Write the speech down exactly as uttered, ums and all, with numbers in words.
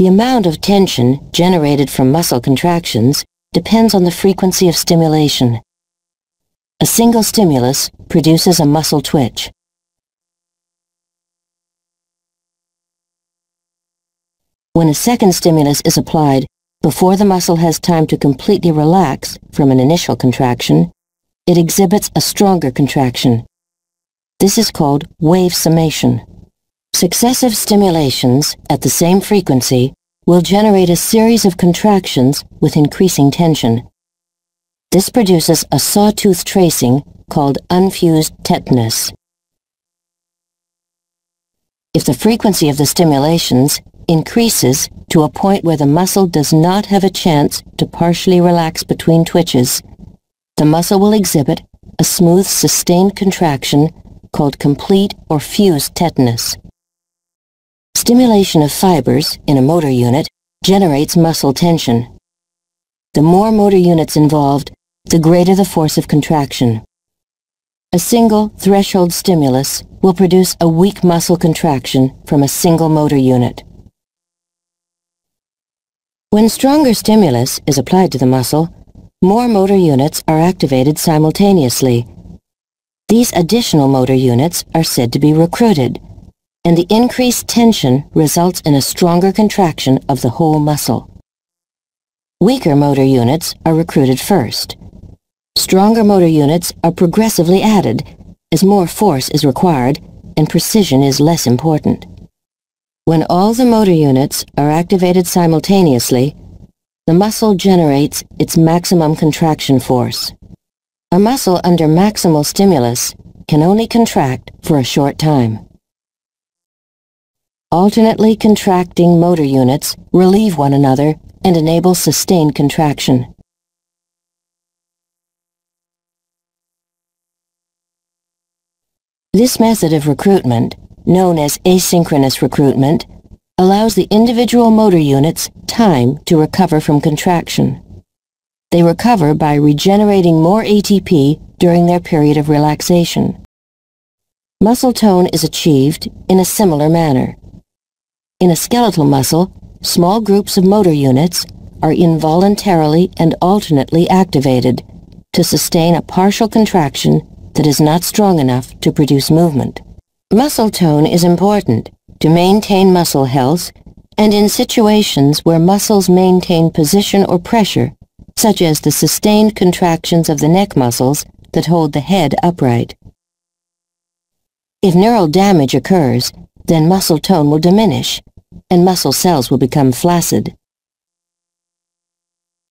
The amount of tension generated from muscle contractions depends on the frequency of stimulation. A single stimulus produces a muscle twitch. When a second stimulus is applied, before the muscle has time to completely relax from an initial contraction, it exhibits a stronger contraction. This is called wave summation. Successive stimulations at the same frequency will generate a series of contractions with increasing tension. This produces a sawtooth tracing called unfused tetanus. If the frequency of the stimulations increases to a point where the muscle does not have a chance to partially relax between twitches, the muscle will exhibit a smooth, sustained contraction called complete or fused tetanus. Stimulation of fibers in a motor unit generates muscle tension. The more motor units involved, the greater the force of contraction. A single threshold stimulus will produce a weak muscle contraction from a single motor unit. When stronger stimulus is applied to the muscle, more motor units are activated simultaneously. These additional motor units are said to be recruited, and the increased tension results in a stronger contraction of the whole muscle. Weaker motor units are recruited first. Stronger motor units are progressively added, as more force is required and precision is less important. When all the motor units are activated simultaneously, the muscle generates its maximum contraction force. A muscle under maximal stimulus can only contract for a short time. Alternately contracting motor units relieve one another and enable sustained contraction. This method of recruitment, known as asynchronous recruitment, allows the individual motor units time to recover from contraction. They recover by regenerating more A T P during their period of relaxation. Muscle tone is achieved in a similar manner. In a skeletal muscle, small groups of motor units are involuntarily and alternately activated to sustain a partial contraction that is not strong enough to produce movement. Muscle tone is important to maintain muscle health and in situations where muscles maintain position or pressure, such as the sustained contractions of the neck muscles that hold the head upright. If neural damage occurs, then muscle tone will diminish, and muscle cells will become flaccid.